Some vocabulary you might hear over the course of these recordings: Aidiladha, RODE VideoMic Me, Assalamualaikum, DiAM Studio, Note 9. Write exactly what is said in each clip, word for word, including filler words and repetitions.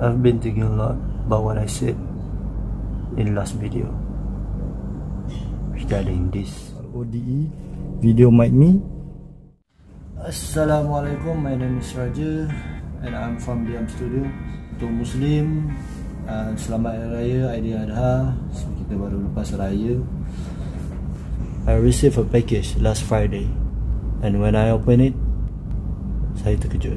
I've been thinking a lot about what I said in last video regarding this R O D E VideoMic Me. Assalamualaikum, my name is Raja and I'm from DiAM Studio. Untuk Muslim, uh, selamat Raya Aidiladha. So, kita baru lepas Raya. I received a package last Friday and when I open it, saya terkejut.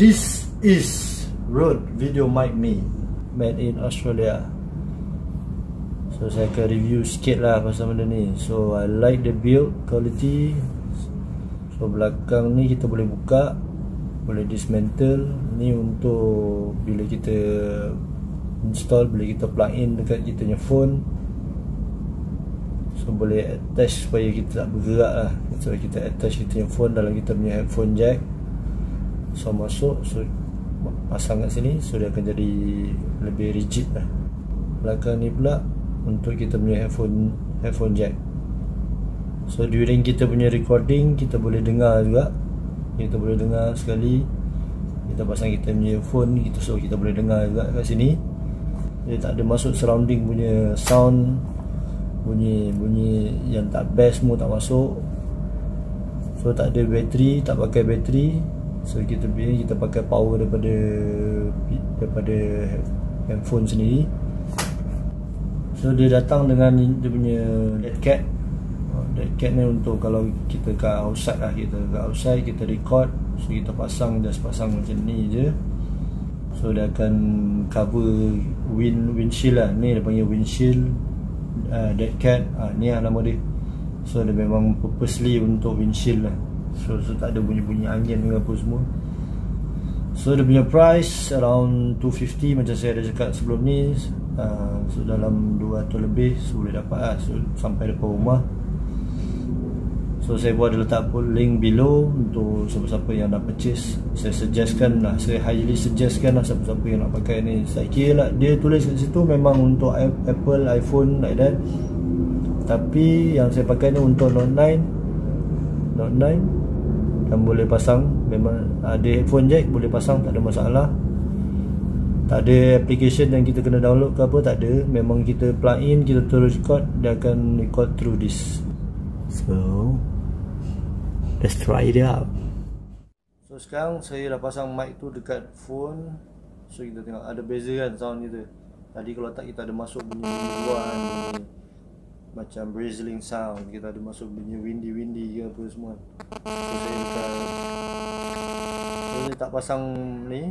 This is RODE VideoMic Me, made in Australia. So saya akan review sikit lah pasal benda ni. So I like the build quality. So belakang ni kita boleh buka, boleh dismantle. Ni untuk bila kita install, bila kita plug in dekat kita punya phone. So boleh attach supaya kita tak bergerak lah. So kita attach kita punya phone dalam kita punya headphone jack. So masuk, so pasang kat sini, so dia akan jadi lebih rigid lah. Belakang ni pula untuk kita punya headphone headphone jack. So during kita punya recording, kita boleh dengar juga. Kita boleh dengar sekali. Kita pasang kita punya phone, kita so kita boleh dengar juga kat sini. Dia tak ada masuk surrounding punya sound, bunyi-bunyi yang tak best semua tak masuk. So tak ada bateri, tak pakai bateri. So kita pilih, kita pakai power daripada daripada handphone sendiri. So dia datang dengan dia punya dead cat. Dead cat ni untuk kalau kita kat outside lah, kita kat outside kita record, so kita pasang, just pasang macam ni je. So dia akan cover wind windshield lah. Ni dia panggil windshield uh, dead cat. Ah, ni lah nama dia. So dia memang purposely untuk windshield lah. So, so tak ada bunyi-bunyi angin dengan apa semua. So dia punya price around two fifty, macam saya dah cakap sebelum ni. uh, So dalam two hundred lebih, so boleh dapat lah. So sampai depan rumah. So saya buat ada letak pun link below untuk siapa-siapa yang nak purchase. Saya suggestkan lah, saya highly suggestkan lah siapa-siapa yang nak pakai ni. Saya kira lah dia tulis kat situ memang untuk Apple, iPhone like that. Tapi yang saya pakai ni untuk Note nine Note nine. Dan boleh pasang, memang ada headphone jack, boleh pasang, tak ada masalah. Tak ada application yang kita kena download ke apa, tak ada. Memang kita plug in, kita terus record, dia akan record through this. So let's try it out. So sekarang saya dah pasang mic tu dekat phone. So kita tengok ada beza kan sound kita. Tadi kalau tak kita ada masuk bunyi luar ni, macam bristling sound, kita ada masuk bunyi windy-windy ke apa semua. So saya dekat, so saya tak pasang ni,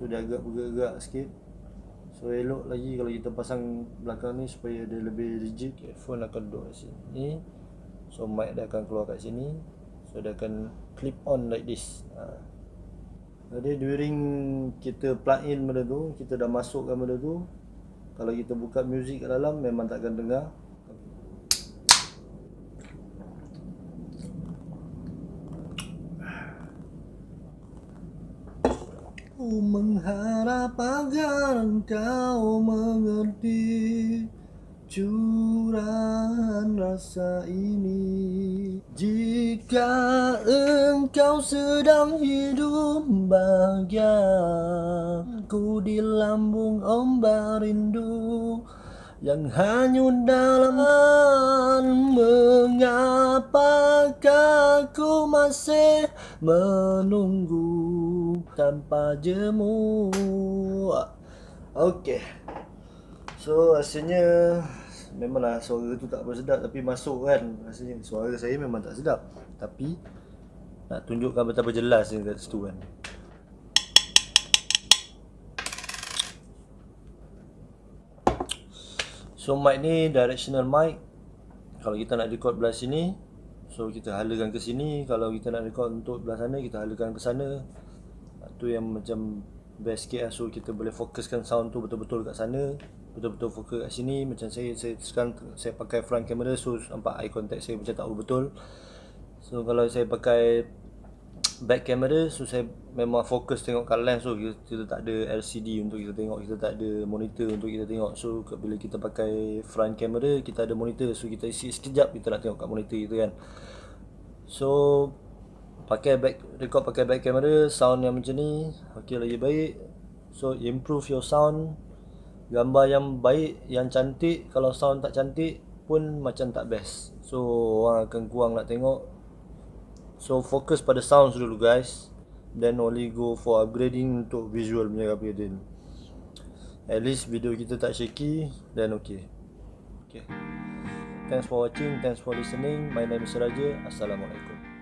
so dia agak bergerak-gerak sikit. So elok lagi kalau kita pasang belakang ni supaya dia lebih rigid. Headphone akan duduk kat sini, so mic dia akan keluar kat sini. So dia akan clip on like this. ha. Jadi during kita plug in benda tu, kita dah masukkan benda tu, kalau kita buka music kat dalam memang tak akan dengar. Ku mengharap agar engkau mengerti curahan rasa ini. Jika engkau sedang hidup bahagia, ku di lambung ombak rindu yang hanyut dalam. Mengapakah ku masih menunggu tanpa jemu? Okey. So rasanya memanglah suara tu tak bersedap, tapi masuk kan. Rasanya suara saya memang tak sedap, tapi nak tunjukkan betapa jelas dia kat situ kan. So mic ni directional mic. Kalau kita nak record belah sini, so kita halakan ke sini. Kalau kita nak record untuk belah sana, kita halakan ke sana. Itu yang macam best case lah. So kita boleh fokuskan sound tu betul-betul kat sana, betul-betul fokus kat sini. Macam saya, saya sekarang saya pakai front camera, so nampak eye contact saya macam tak betul. So kalau saya pakai back camera, so saya memang fokus tengok kat lens. So kita, kita tak ada L C D untuk kita tengok, kita tak ada monitor untuk kita tengok. So bila kita pakai front camera, kita ada monitor. So kita isi sekejap, kita nak tengok kat monitor gitu kan. So pakai back, record pakai back camera, sound yang macam ni okey, lagi baik. So improve your sound. Gambar yang baik, yang cantik, kalau sound tak cantik pun macam tak best. So orang akan kurang nak tengok. So fokus pada sounds dulu guys, then only go for upgrading untuk visual punya upgrading. At least video kita tak shaky, then okay. Okay. Thanks for watching, thanks for listening. My name is Raja. Assalamualaikum.